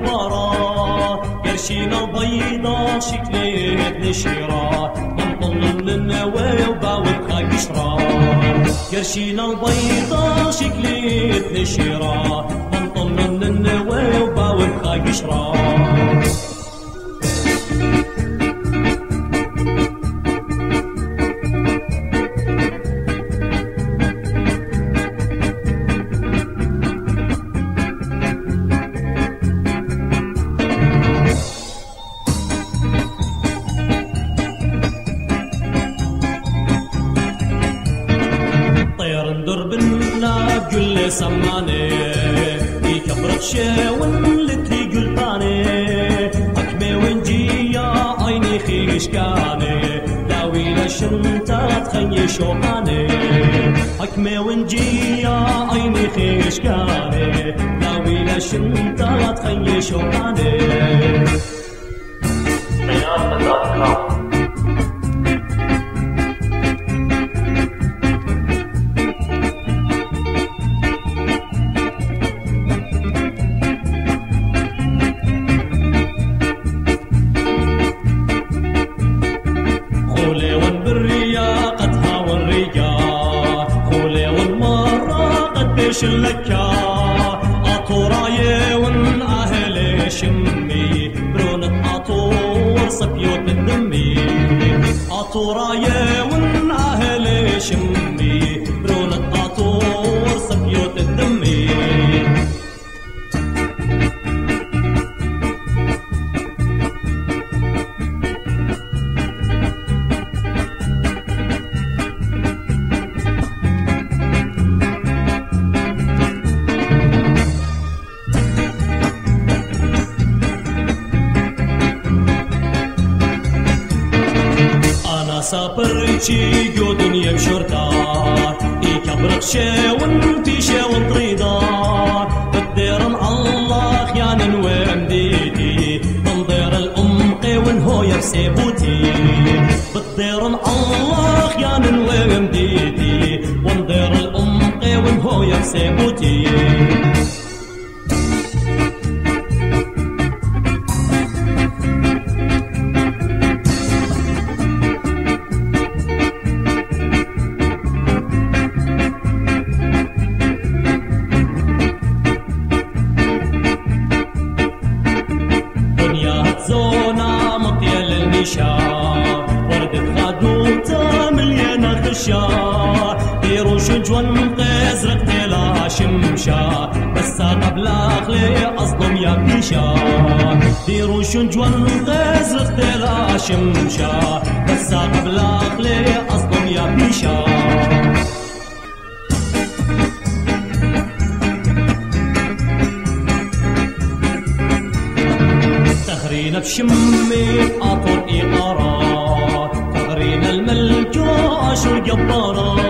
نظارات قرشينا بيضة شكليت نشيرات نطلل للنوايا وباوت خايف شرار قرشينا بيضة شكليت نشيرات نطلل للنوايا وباوت خايف شرار سماني يكبرت شاون لتي قلباني أكمي ونجية عيني خيش كاني داوي لشنطة تخني شوقاني أكمي ونجية عيني خيش كاني داوي لشنطة تخني شوقاني شلكا أطرايا ون أهلي شمي برونة أطور صبيوت الدمي أطرايا ون أهلي شمي برونة أطور صبيوت الدمي سابرتي جودن يمشردار يكبرت شاون في شاون طريدار بديرن الله خيانن وامديتي تنظير الأم قيون هو يبسيبوتي بديرن الله خيانن وامديتي وانظير الأم قيون هو يبسيبوتي ديرو شنجوان غاز اختلا شمشا بس قبل اقلي اصدم يا بيشا تغرينا بشمي اطول اقارات تغرينا الملك وعاشر جبارات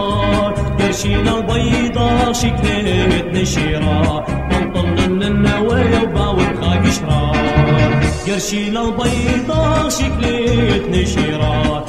قرشينا البيضة شكلت نشيرات نطلن النوايا وباوت خاقشرات قرشينا البيضة شكلت نشيرات